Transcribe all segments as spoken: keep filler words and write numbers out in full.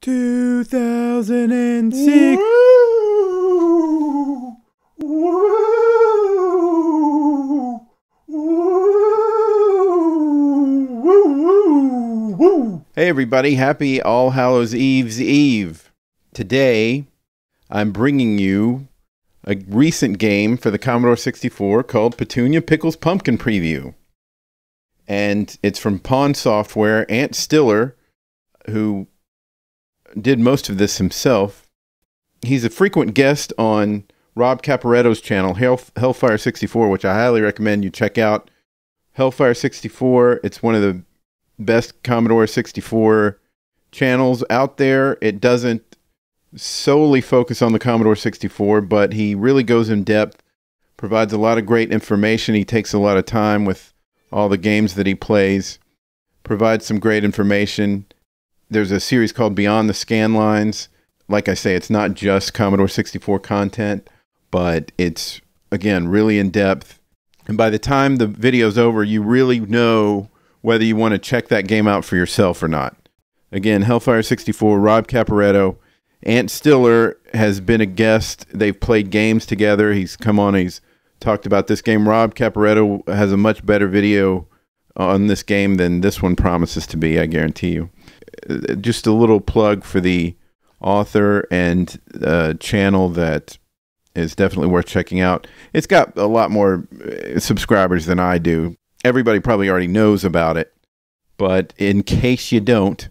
two thousand six. Woo! Woo! Woo! Woo! Woo! Hey everybody, happy All Hallows Eve's Eve. Today, I'm bringing you a recent game for the Commodore sixty-four called Petunia Pickle's Pumpkin Preview. And it's from Pond Software, Ant Stiller, who did most of this himself. He's a frequent guest on Rob Caporetto's channel, Hellfire sixty-four, which I highly recommend you check out. Hellfire sixty-four, it's one of the best Commodore sixty-four channels out there. It doesn't solely focus on the Commodore sixty-four, but he really goes in depth, provides a lot of great information. He takes a lot of time with all the games that he plays, provides some great information. There's a series called Beyond the Scanlines. Like I say, it's not just Commodore sixty-four content, but it's, again, really in-depth. And by the time the video's over, you really know whether you want to check that game out for yourself or not. Again, Hellfire sixty-four, Rob Caporetto. Ant Stiller has been a guest. They've played games together. He's come on, he's talked about this game. Rob Caporetto has a much better video on this game than this one promises to be, I guarantee you. Just a little plug for the author and uh, channel that is definitely worth checking out. It's got a lot more subscribers than I do. Everybody probably already knows about it, but in case you don't,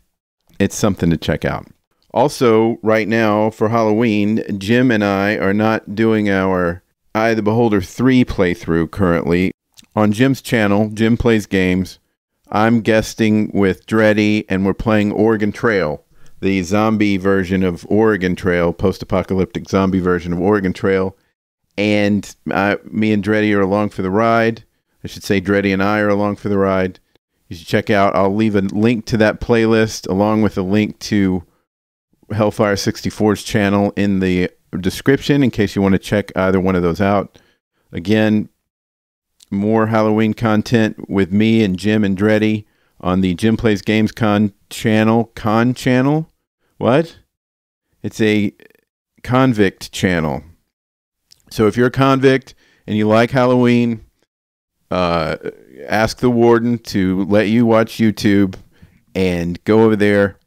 it's something to check out. Also, right now for Halloween, Jim and I are not doing our Eye of the Beholder three playthrough currently. On Jim's channel, Jim Plays Games, I'm guesting with Dready, and we're playing Oregon Trail, the zombie version of Oregon Trail, post-apocalyptic zombie version of Oregon Trail. And I, me and Dready are along for the ride. I should say Dready and I are along for the ride. You should check out. I'll leave a link to that playlist along with a link to Hellfire sixty-four's channel in the description in case you want to check either one of those out. Again, more Halloween content with me and Jim and Dready on the Jim Plays Games Con channel. Con channel? What? It's a convict channel. So if you're a convict and you like Halloween, uh, ask the warden to let you watch YouTube and go over there,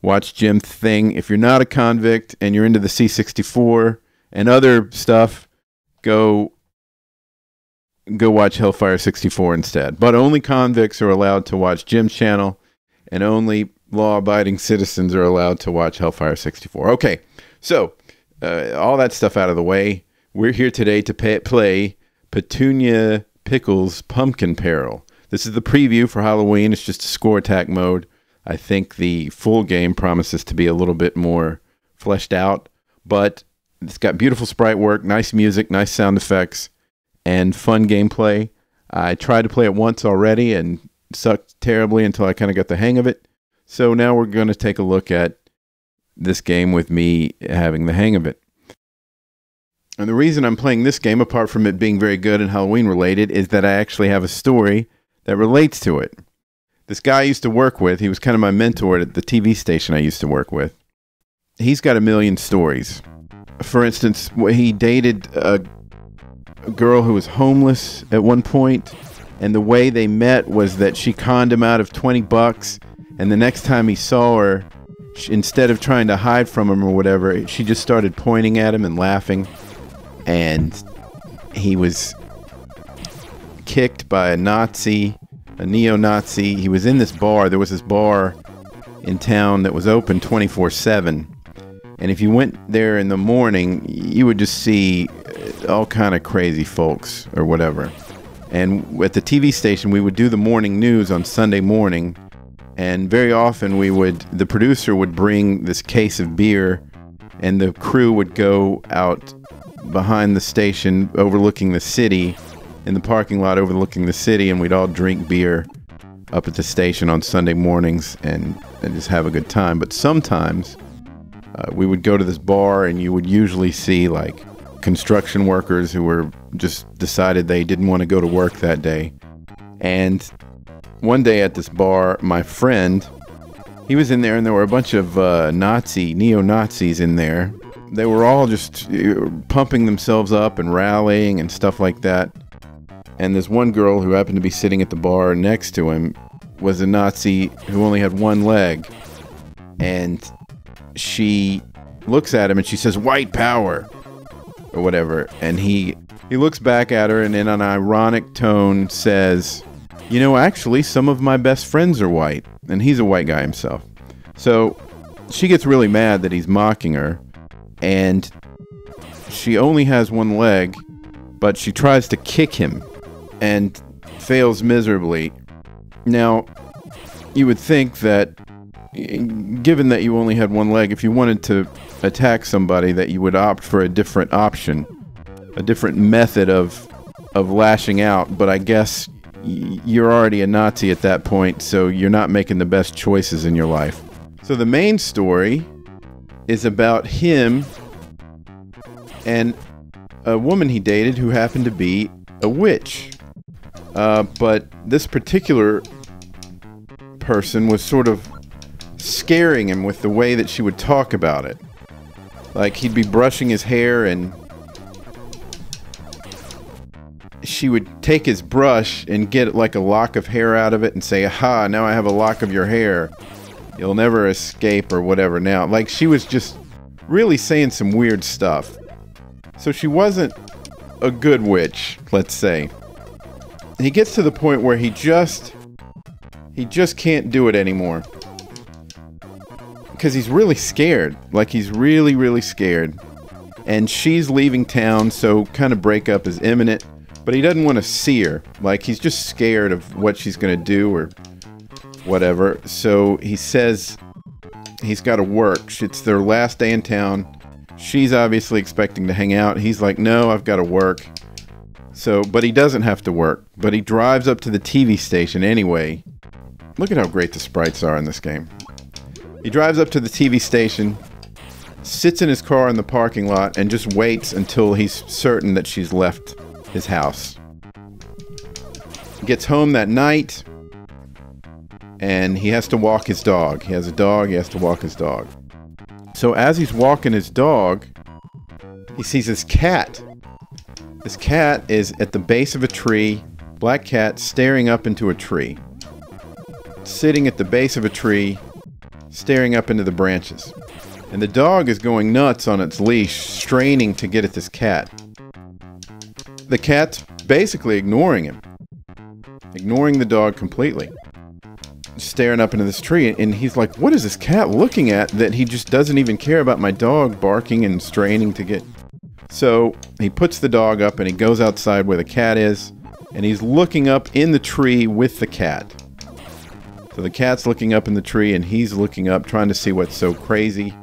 watch Jim's thing. If you're not a convict and you're into the C sixty-four and other stuff, go... go watch Hellfire sixty-four instead. But only convicts are allowed to watch Jim's channel, and only law-abiding citizens are allowed to watch Hellfire sixty-four. Okay, so uh, all that stuff out of the way, we're here today to pay, play Petunia Pickle's Pumpkin Peril. This is the preview for Halloween. It's just a score attack mode. I think the full game promises to be a little bit more fleshed out, but it's got beautiful sprite work, nice music, nice sound effects, and fun gameplay. I tried to play it once already and sucked terribly until I kind of got the hang of it. So now we're going to take a look at this game with me having the hang of it. And the reason I'm playing this game, apart from it being very good and Halloween related, is that I actually have a story that relates to it. This guy I used to work with, he was kind of my mentor at the T V station I used to work with. He's got a million stories. For instance, he dated a A girl who was homeless at one point, and the way they met was that she conned him out of twenty bucks, and the next time he saw her, she, instead of trying to hide from him or whatever, she just started pointing at him and laughing, and he was kicked by a Nazi, a neo-Nazi. He was in this bar. There was this bar in town that was open twenty-four seven, and if you went there in the morning, you would just see all kind of crazy folks or whatever. And at the T V station, we would do the morning news on Sunday morning, and very often we would, the producer would bring this case of beer, and the crew would go out behind the station overlooking the city, in the parking lot overlooking the city, and we'd all drink beer up at the station on Sunday mornings and, and just have a good time. But sometimes uh, we would go to this bar, and you would usually see like construction workers who were just decided they didn't want to go to work that day. And one day at this bar, my friend, He was in there, and there were a bunch of uh, Nazi, neo-Nazis in there. They were all just uh, pumping themselves up and rallying and stuff like that. And this one girl who happened to be sitting at the bar next to him was a Nazi who only had one leg. And she looks at him and she says, "White power," or whatever. And he, he looks back at her and in an ironic tone says, "You know, actually, some of my best friends are white." And he's a white guy himself. So she gets really mad that he's mocking her. And she only has one leg, but she tries to kick him and fails miserably. Now, you would think that, given that you only had one leg, if you wanted to attack somebody, that you would opt for a different option, a different method of of lashing out. But I guess you're already a Nazi at that point, so you're not making the best choices in your life. So the main story is about him and a woman he dated who happened to be a witch. Uh, but this particular person was sort of scaring him with the way that she would talk about it. Like, he'd be brushing his hair and she would take his brush and get like a lock of hair out of it and say, "Aha, now I have a lock of your hair. You'll never escape," or whatever now. Like, she was just really saying some weird stuff. So she wasn't a good witch, let's say. He gets to the point where he just, he just can't do it anymore. Because he's really scared. Like, he's really, really scared. And she's leaving town, so kind of breakup is imminent. But he doesn't want to see her. Like, he's just scared of what she's going to do or whatever. So he says he's got to work. It's their last day in town. She's obviously expecting to hang out. He's like, "No, I've got to work." So, but he doesn't have to work. But he drives up to the T V station anyway. Look at how great the sprites are in this game. He drives up to the T V station, sits in his car in the parking lot, and just waits until he's certain that she's left his house. Gets home that night, and he has to walk his dog. He has a dog, he has to walk his dog. So as he's walking his dog, he sees his cat. This cat is at the base of a tree, black cat staring up into a tree. Sitting at the base of a tree, staring up into the branches. And the dog is going nuts on its leash, straining to get at this cat. The cat's basically ignoring him. Ignoring the dog completely. Staring up into this tree, and he's like, "What is this cat looking at that he just doesn't even care about my dog barking and straining to get?" So he puts the dog up and he goes outside where the cat is, and he's looking up in the tree with the cat. So the cat's looking up in the tree and he's looking up, trying to see what's so crazy.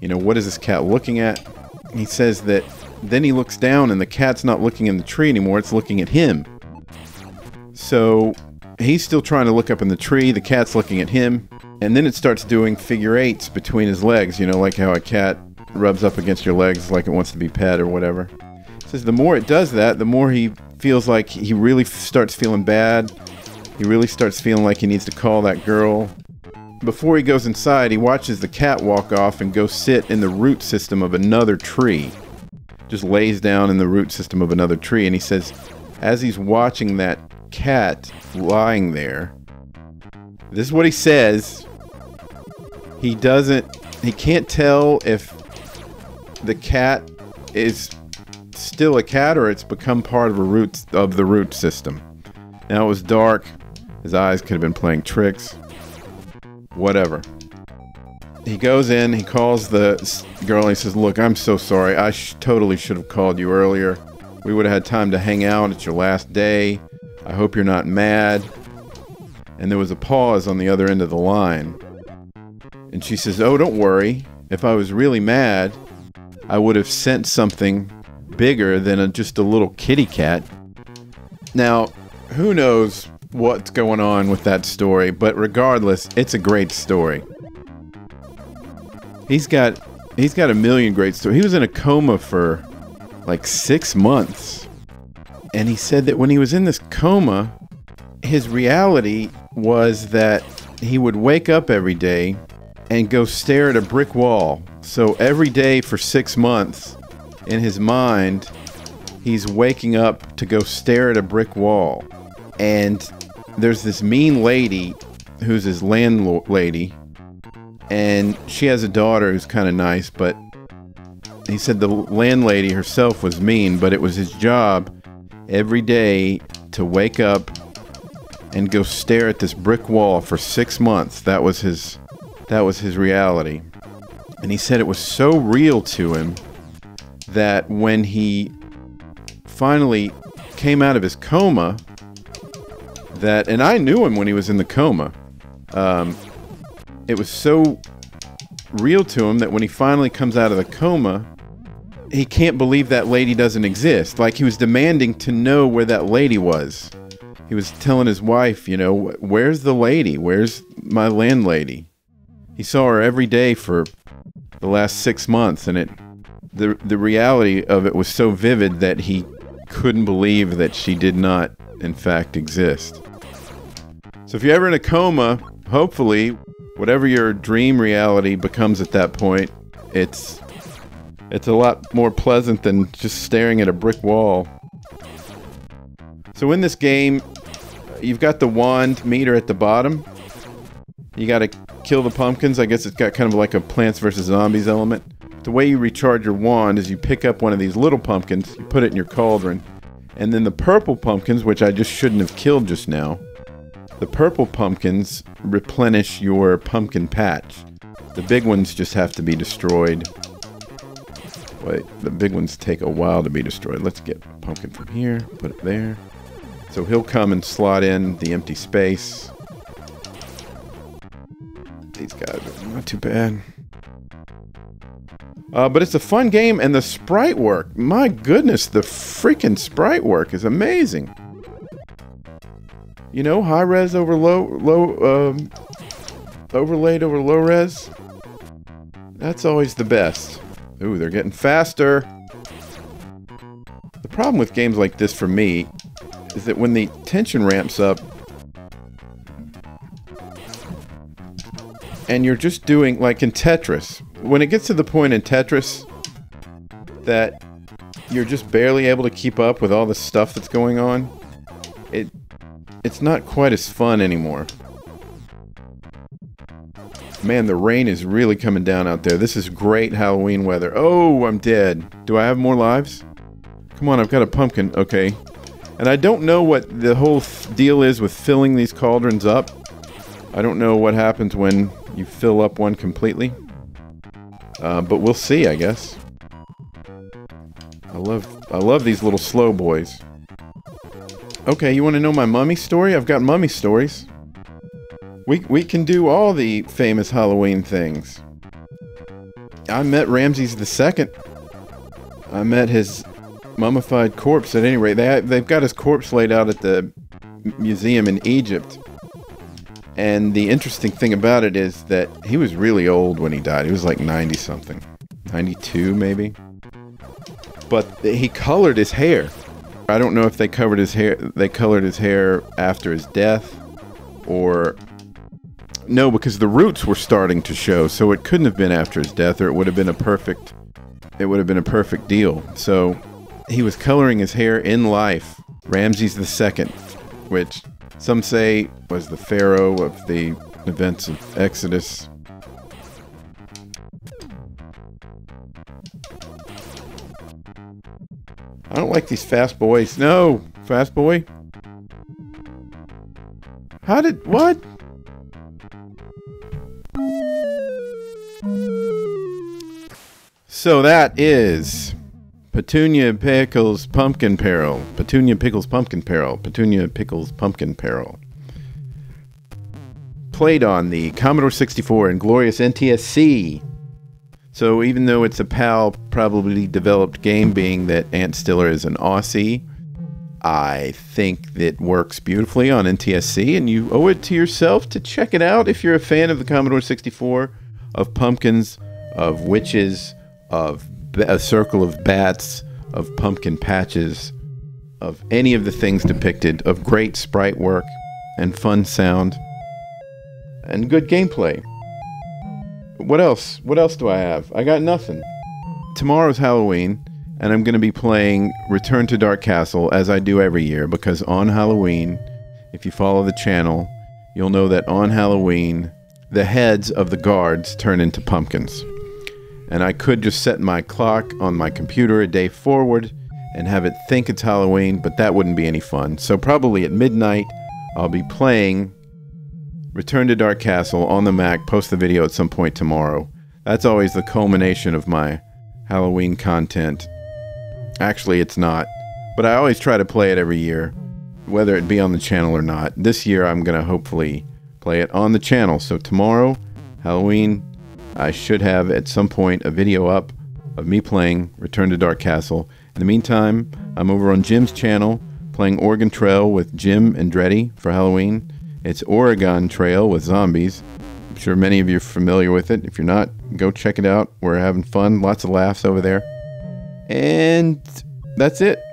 You know, what is this cat looking at? He says that then he looks down and the cat's not looking in the tree anymore, it's looking at him. So he's still trying to look up in the tree, the cat's looking at him, and then it starts doing figure eights between his legs, you know, like how a cat rubs up against your legs like it wants to be pet or whatever. He says the more it does that, the more he feels like he really starts feeling bad. He really starts feeling like he needs to call that girl. Before he goes inside, he watches the cat walk off and go sit in the root system of another tree. Just lays down in the root system of another tree, and he says, as he's watching that cat lying there, this is what he says. He doesn't, he can't tell if the cat is still a cat or it's become part of a root of the root system. Now it was dark, his eyes could have been playing tricks, whatever. He goes in, he calls the girl and he says, "Look, I'm so sorry, I sh- totally should have called you earlier. We would have had time to hang out, it's your last day. I hope you're not mad." And there was a pause on the other end of the line. And she says, "Oh, don't worry. If I was really mad, I would have sent something bigger than a, just a little kitty cat." Now, who knows what's going on with that story, but regardless, it's a great story. He's got, he's got a million great stories. He was in a coma for like six months. And he said that when he was in this coma, his reality was that he would wake up every day and go stare at a brick wall. So every day for six months, in his mind, he's waking up to go stare at a brick wall. And there's this mean lady who's his landlady, and she has a daughter who's kind of nice, but he said the landlady herself was mean, but it was his job every day to wake up and go stare at this brick wall for six months. That was his, that was his reality. And he said it was so real to him that when he finally came out of his coma, that, and I knew him when he was in the coma, um, it was so real to him that when he finally comes out of the coma, he can't believe that lady doesn't exist. Like, he was demanding to know where that lady was. He was telling his wife, you know, where's the lady? Where's my landlady? He saw her every day for the last six months, and it, the, the reality of it was so vivid that he couldn't believe that she did not, in fact, exist. So if you're ever in a coma, hopefully, whatever your dream reality becomes at that point, it's it's a lot more pleasant than just staring at a brick wall. So in this game, you've got the wand meter at the bottom. You gotta kill the pumpkins. I guess it's got kind of like a Plants versus. Zombies element. The way you recharge your wand is you pick up one of these little pumpkins, you put it in your cauldron, and then the purple pumpkins, which I just shouldn't have killed just now, the purple pumpkins replenish your pumpkin patch. The big ones just have to be destroyed. Wait, the big ones take a while to be destroyed. Let's get a pumpkin from here, put it there. So he'll come and slot in the empty space. These guys are not too bad. Uh, but it's a fun game, and the sprite work, my goodness, the freaking sprite work is amazing. You know, high res over low, low, um, overlaid over low res. That's always the best. Ooh, they're getting faster. The problem with games like this for me is that when the tension ramps up and you're just doing, like in Tetris, when it gets to the point in Tetris that you're just barely able to keep up with all the stuff that's going on, it It's not quite as fun anymore. Man, the rain is really coming down out there. This is great Halloween weather. Oh, I'm dead. Do I have more lives? Come on, I've got a pumpkin. Okay. And I don't know what the whole deal is with filling these cauldrons up. I don't know what happens when you fill up one completely. Uh, but we'll see, I guess. I love, I love these little slow boys. Okay, you want to know my mummy story? I've got mummy stories. We, we can do all the famous Halloween things. I met Ramses the Second. I met his mummified corpse. At any rate, they, they've got his corpse laid out at the museum in Egypt. And the interesting thing about it is that he was really old when he died. He was like ninety something. ninety-two, maybe. But he colored his hair. I don't know if they covered his hair. They colored his hair after his death, or no, because the roots were starting to show, so it couldn't have been after his death, or it would have been a perfect. It would have been a perfect deal. So he was coloring his hair in life. Ramses the Second, which some say was the pharaoh of the events of Exodus. I don't like these fast boys. No! Fast boy? How did... what? So that is... Petunia Pickle's Pumpkin Peril. Petunia Pickle's Pumpkin Peril. Petunia Pickle's Pumpkin Peril. Played on the Commodore sixty-four and glorious N T S C. So even though it's a PAL probably developed game, being that Ant Stiller is an Aussie, I think that works beautifully on N T S C, and you owe it to yourself to check it out if you're a fan of the Commodore sixty-four, of pumpkins, of witches, of a circle of bats, of pumpkin patches, of any of the things depicted, of great sprite work and fun sound and good gameplay. What else? What else do I have? I got nothing. Tomorrow's Halloween, and I'm going to be playing Return to Dark Castle, as I do every year, because on Halloween, if you follow the channel, you'll know that on Halloween, the heads of the guards turn into pumpkins. And I could just set my clock on my computer a day forward and have it think it's Halloween, but that wouldn't be any fun. So probably at midnight, I'll be playing Return to Dark Castle on the Mac, post the video at some point tomorrow. That's always the culmination of my Halloween content. Actually, it's not, but I always try to play it every year, whether it be on the channel or not. This year, I'm going to hopefully play it on the channel. So tomorrow, Halloween, I should have at some point a video up of me playing Return to Dark Castle. In the meantime, I'm over on Jim's channel playing Oregon Trail with Jim and Dready for Halloween. It's Oregon Trail with zombies. I'm sure many of you are familiar with it. If you're not, go check it out. We're having fun, lots of laughs over there. And that's it.